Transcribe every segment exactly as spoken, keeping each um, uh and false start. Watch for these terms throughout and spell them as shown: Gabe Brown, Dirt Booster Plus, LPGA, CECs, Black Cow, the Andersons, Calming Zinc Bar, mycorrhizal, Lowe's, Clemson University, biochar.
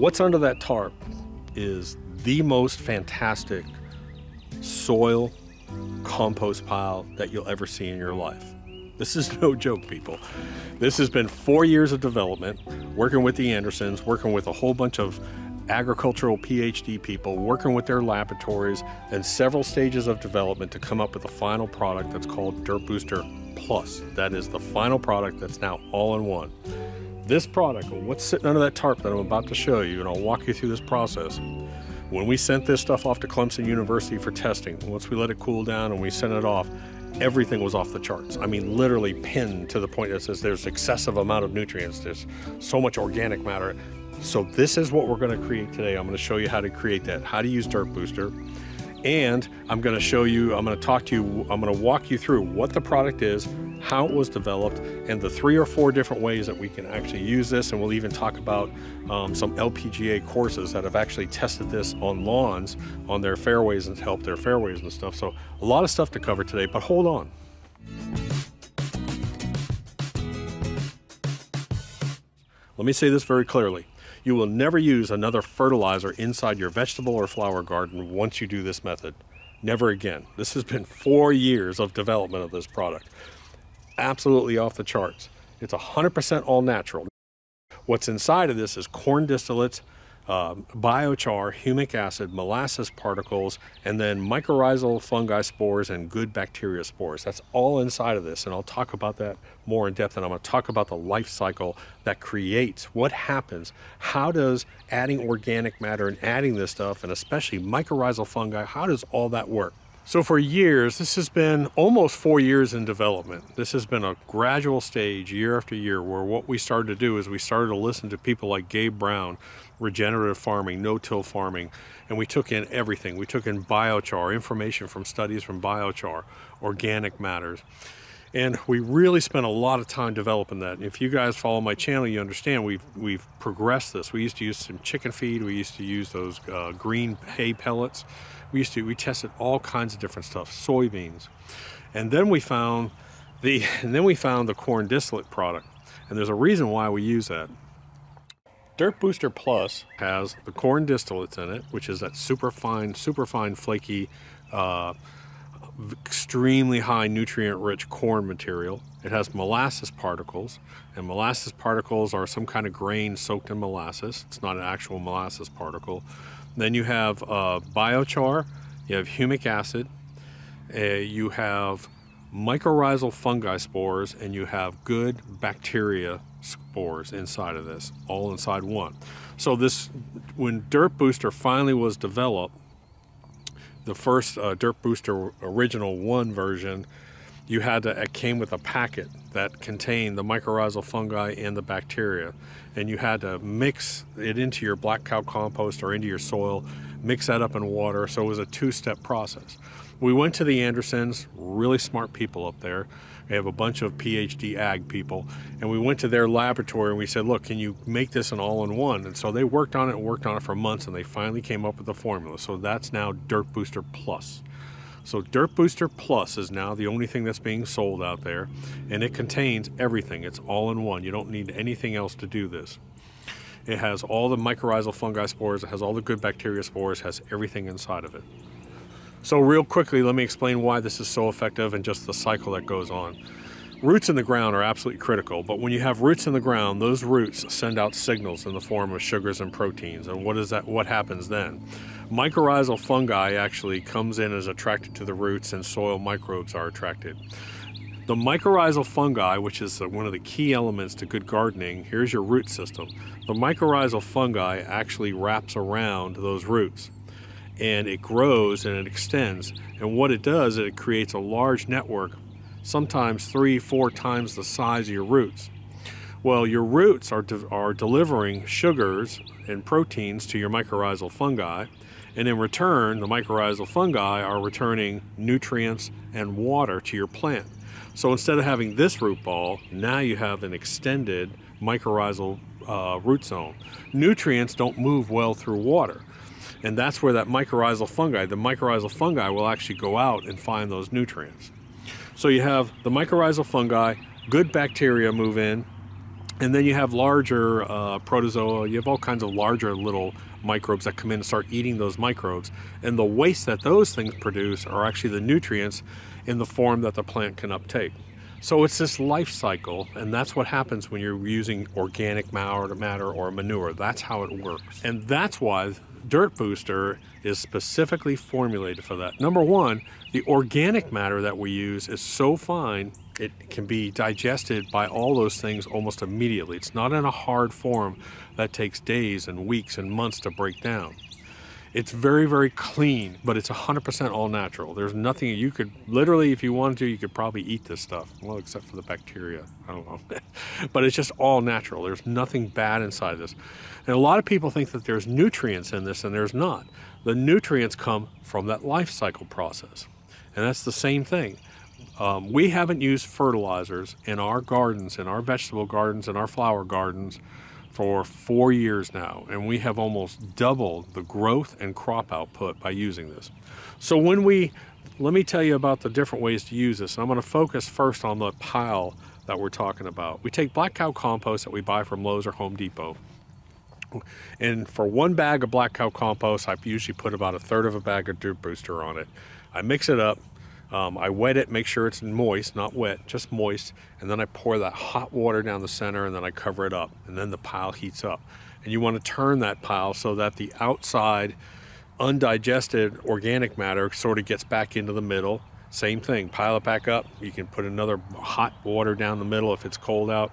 What's under that tarp is the most fantastic soil compost pile that you'll ever see in your life. This is no joke, people. This has been four years of development, working with the Andersons, working with a whole bunch of agricultural PhD people, working with their laboratories and several stages of development to come up with a final product that's called Dirt Booster Plus. That is the final product that's now all in one. This product, what's sitting under that tarp that I'm about to show you, and I'll walk you through this process. When we sent this stuff off to Clemson University for testing, once we let it cool down and we sent it off, everything was off the charts. I mean, literally pinned to the point that says there's excessive amount of nutrients, there's so much organic matter. So this is what we're gonna create today. I'm gonna show you how to create that, how to use Dirt Booster. And I'm gonna show you, I'm gonna talk to you, I'm gonna walk you through what the product is, how it was developed, and the three or four different ways that we can actually use this. And we'll even talk about um, some L P G A courses that have actually tested this on lawns, on their fairways, and helped their fairways and stuff. So a lot of stuff to cover today, but hold on. Let me say this very clearly. You will never use another fertilizer inside your vegetable or flower garden once you do this method. Never again. This has been four years of development of this product. Absolutely off the charts. It's one hundred percent all natural. What's inside of this is corn distillates, um, biochar, humic acid, molasses particles, and then mycorrhizal fungi spores and good bacteria spores. That's all inside of this, and I'll talk about that more in depth, and I'm going to talk about the life cycle that creates what happens. How does adding organic matter and adding this stuff, and especially mycorrhizal fungi, how does all that work? So for years, this has been almost four years in development. This has been a gradual stage year after year, where what we started to do is we started to listen to people like Gabe Brown, regenerative farming, no-till farming, and we took in everything. We took in biochar, information from studies from biochar, organic matters. And we really spent a lot of time developing that. And if you guys follow my channel, you understand we've, we've progressed this. We used to use some chicken feed. We used to use those uh, green hay pellets. We used to, we tested all kinds of different stuff, soybeans. And then we found the, and then we found the corn distillate product. And there's a reason why we use that. Dirt Booster Plus has the corn distillates in it, which is that super fine, super fine flaky, uh, extremely high nutrient-rich corn material. It has molasses particles, and molasses particles are some kind of grain soaked in molasses. It's not an actual molasses particle. Then you have uh, biochar, you have humic acid, uh, you have mycorrhizal fungi spores, and you have good bacteria spores inside of this, all inside one. So this, when Dirt Booster finally was developed, the first uh, Dirt Booster original one version, you had to, it came with a packet that contained the mycorrhizal fungi and the bacteria, and you had to mix it into your Black Cow compost or into your soil, mix that up in water. So it was a two-step process. We went to the Andersons, really smart people up there. They have a bunch of PhD ag people, and we went to their laboratory and we said, look, can you make this an all-in-one? And so they worked on it and worked on it for months, and they finally came up with the formula. So that's now Dirt Booster Plus. So Dirt Booster Plus is now the only thing that's being sold out there, and it contains everything. It's all-in-one. You don't need anything else to do this. It has all the mycorrhizal fungi spores, it has all the good bacteria spores, it has everything inside of it. So real quickly, let me explain why this is so effective and just the cycle that goes on. Roots in the ground are absolutely critical, but when you have roots in the ground, those roots send out signals in the form of sugars and proteins. And what is that? What happens then? Mycorrhizal fungi actually comes in and is attracted to the roots, and soil microbes are attracted. The mycorrhizal fungi, which is one of the key elements to good gardening, here's your root system. The mycorrhizal fungi actually wraps around those roots, and it grows and it extends. And what it does is it creates a large network, sometimes three, four times the size of your roots. Well, your roots are, de are delivering sugars and proteins to your mycorrhizal fungi, and in return, the mycorrhizal fungi are returning nutrients and water to your plant. So instead of having this root ball, now you have an extended mycorrhizal uh, root zone. Nutrients don't move well through water. And that's where that mycorrhizal fungi, the mycorrhizal fungi will actually go out and find those nutrients. So you have the mycorrhizal fungi, good bacteria move in, And then you have larger uh, protozoa, you have all kinds of larger little microbes that come in and start eating those microbes. And the waste that those things produce are actually the nutrients in the form that the plant can uptake. So it's this life cycle, and that's what happens when you're using organic matter or manure. That's how it works. And that's why Dirt Booster is specifically formulated for that. Number one, the organic matter that we use is so fine, it can be digested by all those things almost immediately. It's not in a hard form that takes days and weeks and months to break down. It's very, very clean, but it's one hundred percent all natural. There's nothing you could, literally, if you wanted to, you could probably eat this stuff. Well, except for the bacteria, I don't know. But it's just all natural. There's nothing bad inside this. And a lot of people think that there's nutrients in this, and there's not. The nutrients come from that life cycle process. And that's the same thing. Um, we haven't used fertilizers in our gardens, in our vegetable gardens, in our flower gardens, for four years now, and we have almost doubled the growth and crop output by using this. So when we, let me tell you about the different ways to use this, and I'm going to focus first on the pile that we're talking about. We take Black Cow compost that we buy from Lowe's or Home Depot, and for one bag of Black Cow compost, I usually put about a third of a bag of Dirt Booster on it. I mix it up. Um, I wet it, make sure it's moist, not wet, just moist, and then I pour that hot water down the center, and then I cover it up, and then the pile heats up. And you want to turn that pile so that the outside undigested organic matter sort of gets back into the middle. Same thing, pile it back up. You can put another hot water down the middle if it's cold out.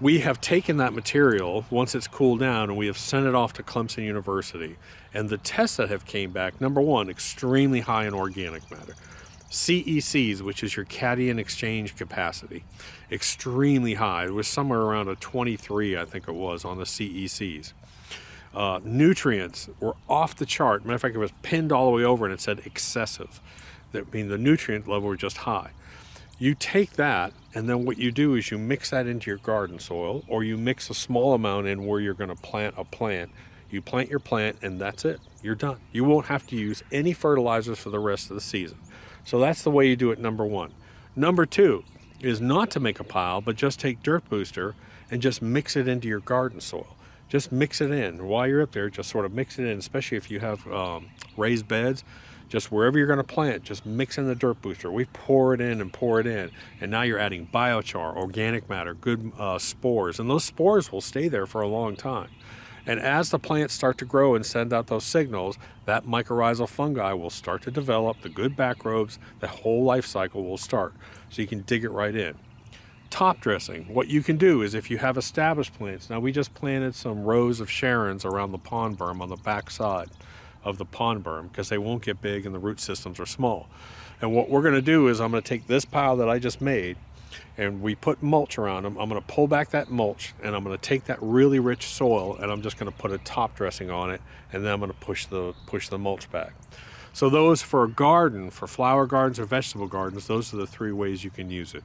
We have taken that material once it's cooled down, and we have sent it off to Clemson University. And the tests that have came back, number one, extremely high in organic matter. C E Cs, which is your cation exchange capacity, extremely high. It was somewhere around a twenty-three, I think it was, on the C E Cs. Uh, nutrients were off the chart. Matter of fact, it was pinned all the way over, and it said excessive. That means the nutrient level was just high. You take that, and then what you do is you mix that into your garden soil, or you mix a small amount in where you're going to plant a plant. You plant your plant, and that's it. You're done. You won't have to use any fertilizers for the rest of the season. So that's the way you do it, number one. Number two is not to make a pile, but just take Dirt Booster and just mix it into your garden soil. Just mix it in. While you're up there, just sort of mix it in, especially if you have um, raised beds. Just wherever you're going to plant, just mix in the Dirt Booster. We pour it in and pour it in, and now you're adding biochar, organic matter, good uh, spores, and those spores will stay there for a long time. And as the plants start to grow and send out those signals, that mycorrhizal fungi will start to develop, the good backrobes, the whole life cycle will start. So you can dig it right in. Top dressing. What you can do is if you have established plants, now we just planted some rows of Sharons around the pond berm on the back side of the pond berm because they won't get big and the root systems are small. And what we're going to do is I'm going to take this pile that I just made, and we put mulch around them. I'm going to pull back that mulch, and I'm going to take that really rich soil, and I'm just going to put a top dressing on it, and then I'm going to push the push the mulch back. So those for a garden, for flower gardens or vegetable gardens, those are the three ways you can use it.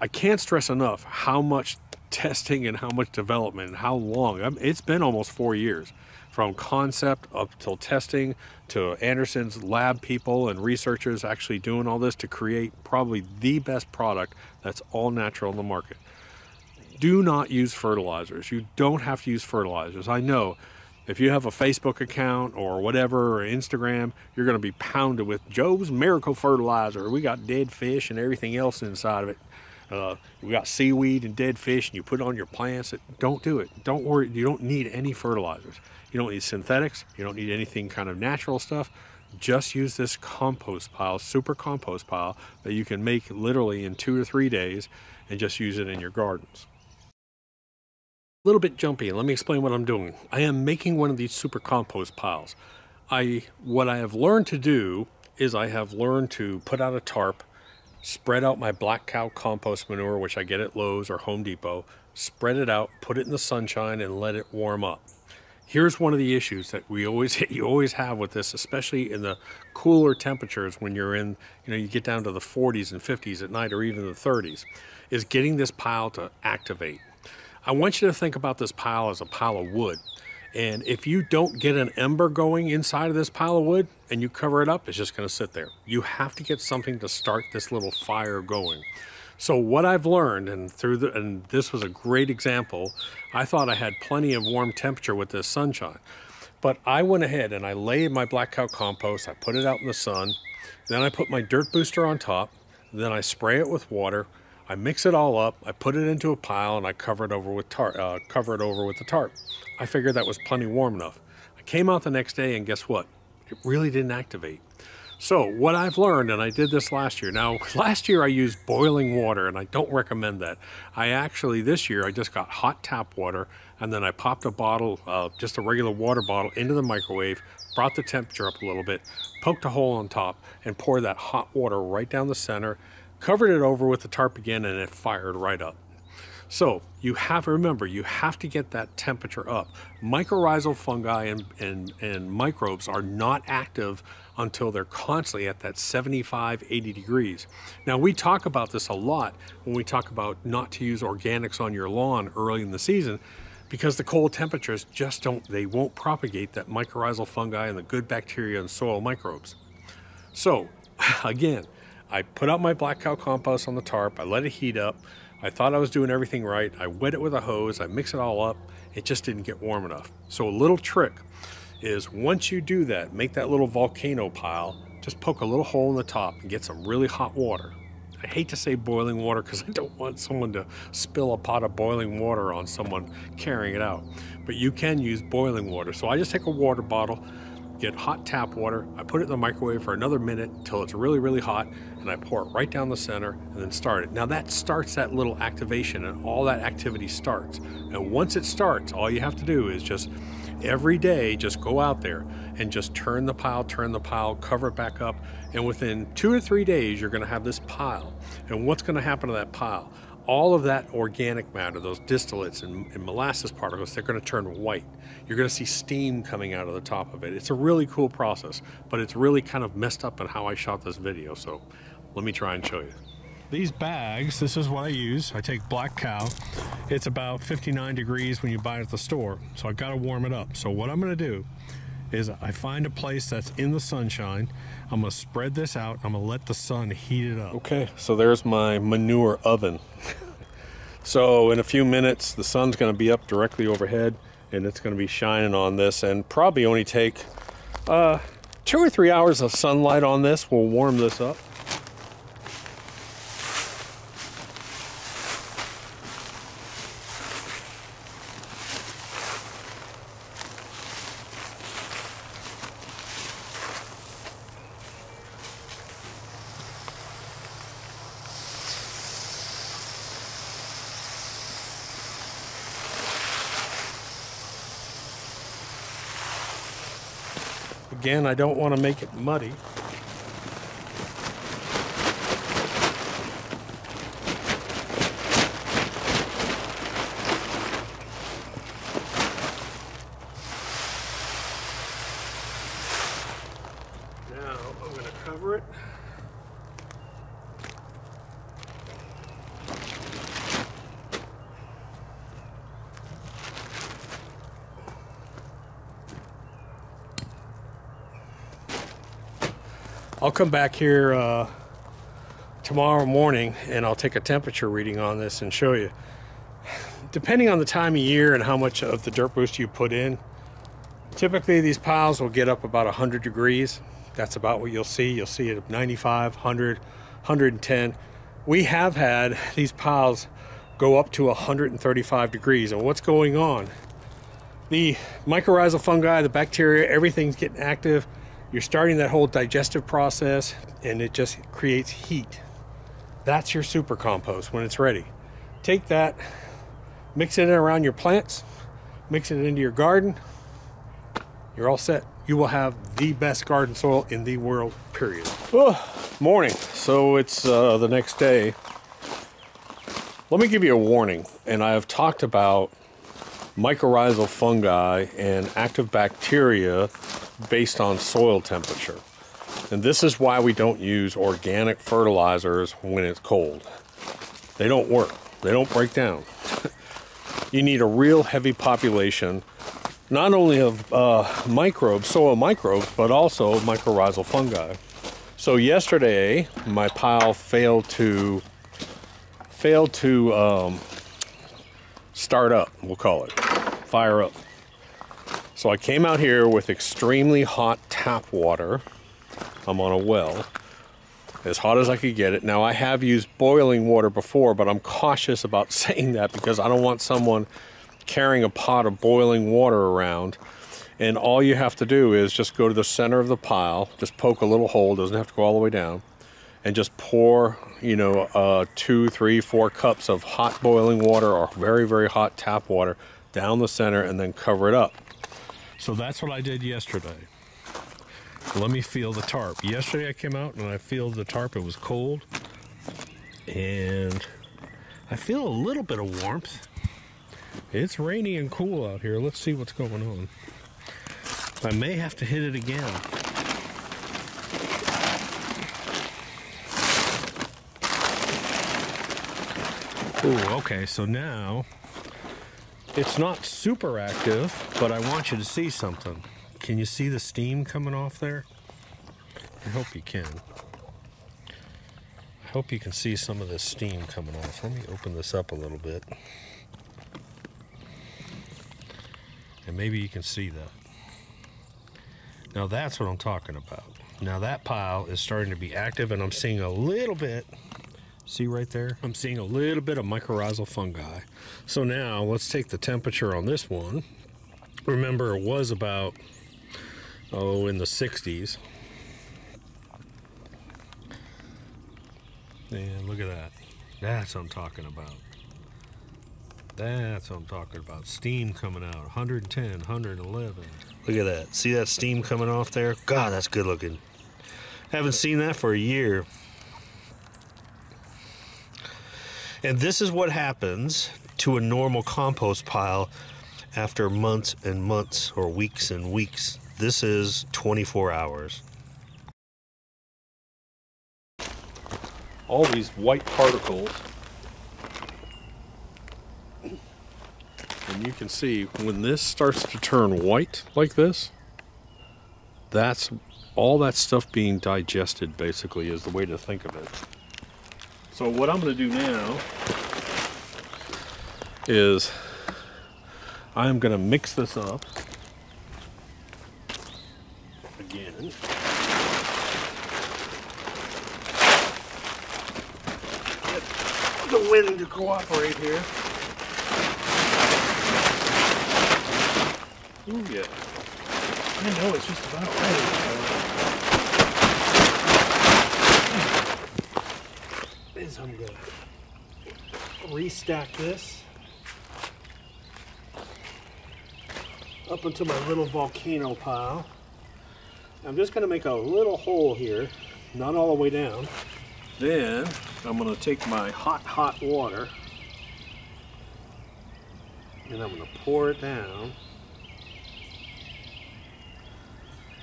I can't stress enough how much testing and how much development and how long. I mean, it's been almost four years from concept up till testing to Anderson's lab people and researchers actually doing all this to create probably the best product that's all natural in the market. Do not use fertilizers. You don't have to use fertilizers. I know if you have a Facebook account or whatever or Instagram, you're going to be pounded with Joe's Miracle Fertilizer. We got dead fish and everything else inside of it. Uh, we got seaweed and dead fish, and you put it on your plants. Don't do it. Don't worry. You don't need any fertilizers. You don't need synthetics. You don't need anything kind of natural stuff. Just use this compost pile, super compost pile, that you can make literally in two or three days and just use it in your gardens. A little bit jumpy. Let me explain what I'm doing. I am making one of these super compost piles. I, what I have learned to do is I have learned to put out a tarp, spread out my Black Cow compost manure, which I get at Lowe's or Home Depot, spread it out, put it in the sunshine, and let it warm up. Here's one of the issues that we always you always have with this, especially in the cooler temperatures when you're in, you know, you get down to the forties and fifties at night or even the thirties, is getting this pile to activate. I want you to think about this pile as a pile of wood. And if you don't get an ember going inside of this pile of wood and you cover it up, it's just going to sit there. You have to get something to start this little fire going. So what I've learned, and through the, and this was a great example, I thought I had plenty of warm temperature with this sunshine. But I went ahead and I laid my Black Cow compost, I put it out in the sun, then I put my Dirt Booster on top, then I spray it with water, I mix it all up, I put it into a pile, and I cover it over with tarp, uh, cover it over with the tarp. I figured that was plenty warm enough. I came out the next day and guess what? It really didn't activate. So what I've learned, and I did this last year. Now, last year I used boiling water, and I don't recommend that. I actually, this year, I just got hot tap water, and then I popped a bottle, uh, just a regular water bottle, into the microwave, brought the temperature up a little bit, poked a hole on top, and poured that hot water right down the center, covered it over with the tarp again, and it fired right up. So you have to remember, you have to get that temperature up. Mycorrhizal fungi and, and, and microbes are not active until they're constantly at that seventy-five, eighty degrees. Now, we talk about this a lot when we talk about not to use organics on your lawn early in the season, because the cold temperatures just don't, they won't propagate that mycorrhizal fungi and the good bacteria and soil microbes. So again, I put out my Black Cow compost on the tarp, I let it heat up, I thought I was doing everything right, I wet it with a hose, I mix it all up, it just didn't get warm enough. So a little trick is, once you do that, make that little volcano pile, just poke a little hole in the top and get some really hot water. I hate to say boiling water because I don't want someone to spill a pot of boiling water on someone carrying it out, but you can use boiling water. So I just take a water bottle, get hot tap water, I put it in the microwave for another minute until it's really, really hot, and I pour it right down the center and then start it. Now that starts that little activation, and all that activity starts. And once it starts, all you have to do is just every day, just go out there and just turn the pile, turn the pile, cover it back up, and within two or three days, you're gonna have this pile. And what's gonna happen to that pile? All of that organic matter, those distillates and, and molasses particles, they're gonna turn white. You're gonna see steam coming out of the top of it. It's a really cool process, but it's really kind of messed up in how I shot this video, so let me try and show you. These bags, this is what I use. I take Black Cow. It's about fifty-nine degrees when you buy it at the store, so I've gotta warm it up. So what I'm gonna do is I find a place that's in the sunshine, I'm gonna spread this out, I'm gonna let the sun heat it up. Okay, so there's my manure oven. So in a few minutes, the sun's gonna be up directly overhead, and it's gonna be shining on this, and probably only take uh, two or three hours of sunlight on this. We'll warm this up. Again, I don't want to make it muddy. Now I'm going to cover it. I'll come back here uh, tomorrow morning and I'll take a temperature reading on this and show you. Depending on the time of year and how much of the Dirt Booster you put in, typically these piles will get up about one hundred degrees. That's about what you'll see. You'll see it at ninety-five, one hundred, one ten. We have had these piles go up to one hundred thirty-five degrees, and what's going on? The mycorrhizal fungi, the bacteria, everything's getting active. You're starting that whole digestive process, and it just creates heat. That's your super compost when it's ready. Take that, mix it in around your plants, mix it into your garden. You're all set. You will have the best garden soil in the world, period. Oh, morning. So it's uh, the next day. Let me give you a warning. And I have talked about mycorrhizal fungi and active bacteria based on soil temperature. And this is why we don't use organic fertilizers when it's cold. They don't work. They don't break down. You need a real heavy population, not only of uh, microbes, soil microbes, but also mycorrhizal fungi. So yesterday, my pile failed to failed to um, start up, we'll call it, fire up. So I came out here with extremely hot tap water. I'm on a well, as hot as I could get it. Now I have used boiling water before, but I'm cautious about saying that because I don't want someone carrying a pot of boiling water around. And all you have to do is just go to the center of the pile, just poke a little hole, doesn't have to go all the way down, and just pour, you know, uh, two, three, four cups of hot boiling water or very, very hot tap water down the center and then cover it up. So that's what I did yesterday. Let me feel the tarp. Yesterday I came out and I feel the tarp. It was cold, and I feel a little bit of warmth. It's rainy and cool out here. Let's see what's going on. I may have to hit it again. Ooh, okay, so now it's not super active, but I want you to see something. Can you see the steam coming off there? I hope you can. I hope you can see some of this steam coming off. Let me open this up a little bit. And maybe you can see that. Now that's what I'm talking about. Now that pile is starting to be active, and I'm seeing a little bit, see right there? I'm seeing a little bit of mycorrhizal fungi. So now let's take the temperature on this one. Remember, it was about, oh, in the sixties. And look at that. That's what I'm talking about. That's what I'm talking about. Steam coming out, one ten, one eleven. Look at that. See that steam coming off there? God, that's good looking. Haven't seen that for a year. And this is what happens to a normal compost pile after months and months or weeks and weeks. This is twenty-four hours. All these white particles. And you can see when this starts to turn white like this, that's all that stuff being digested, basically, is the way to think of it. So what I'm going to do now is I'm going to mix this up again. Get the wind to cooperate here. Ooh, yeah. I know it's just about ready. Is I'm gonna restack this up into my little volcano pile. I'm just gonna make a little hole here, not all the way down. Then I'm gonna take my hot, hot water, and I'm gonna pour it down.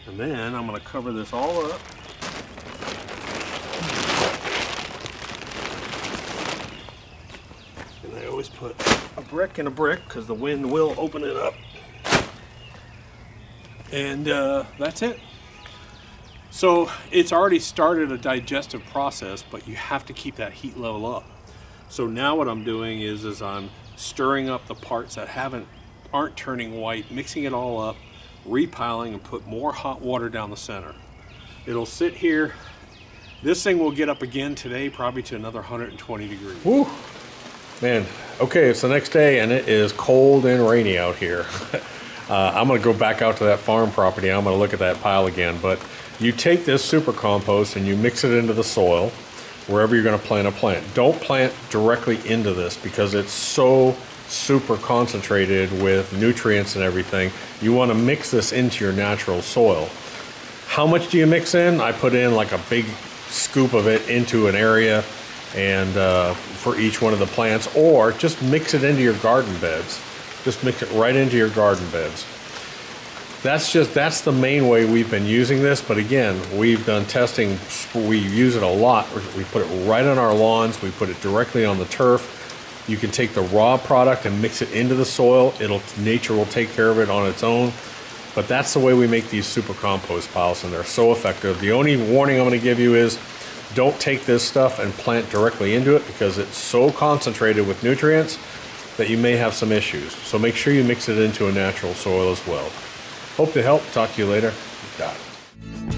And then I'm going to cover this all up. And I always put a brick in a brick because the wind will open it up. And uh, that's it. So it's already started a digestive process, but you have to keep that heat level up. So now what I'm doing is, is I'm stirring up the parts that haven't, aren't turning white, mixing it all up, repiling, and put more hot water down the center. It'll sit here. This thing will get up again today, probably to another one hundred twenty degrees. Woo! Man, okay, it's the next day and it is cold and rainy out here. uh, I'm gonna go back out to that farm property. I'm gonna look at that pile again, but you take this super compost and you mix it into the soil wherever you're gonna plant a plant. Don't plant directly into this because it's so super concentrated with nutrients and everything. You want to mix this into your natural soil. How much do you mix in? I put in like a big scoop of it into an area, and uh, for each one of the plants, or just mix it into your garden beds. Just mix it right into your garden beds. That's just, that's the main way we've been using this, but again, we've done testing, we use it a lot. We put it right on our lawns, we put it directly on the turf. You can take the raw product and mix it into the soil. It'll, nature will take care of it on its own. But that's the way we make these super compost piles, and they're so effective. The only warning I'm gonna give you is Don't take this stuff and plant directly into it because it's so concentrated with nutrients that you may have some issues. So make sure you mix it into a natural soil as well. Hope to help. Talk to you later. Got it.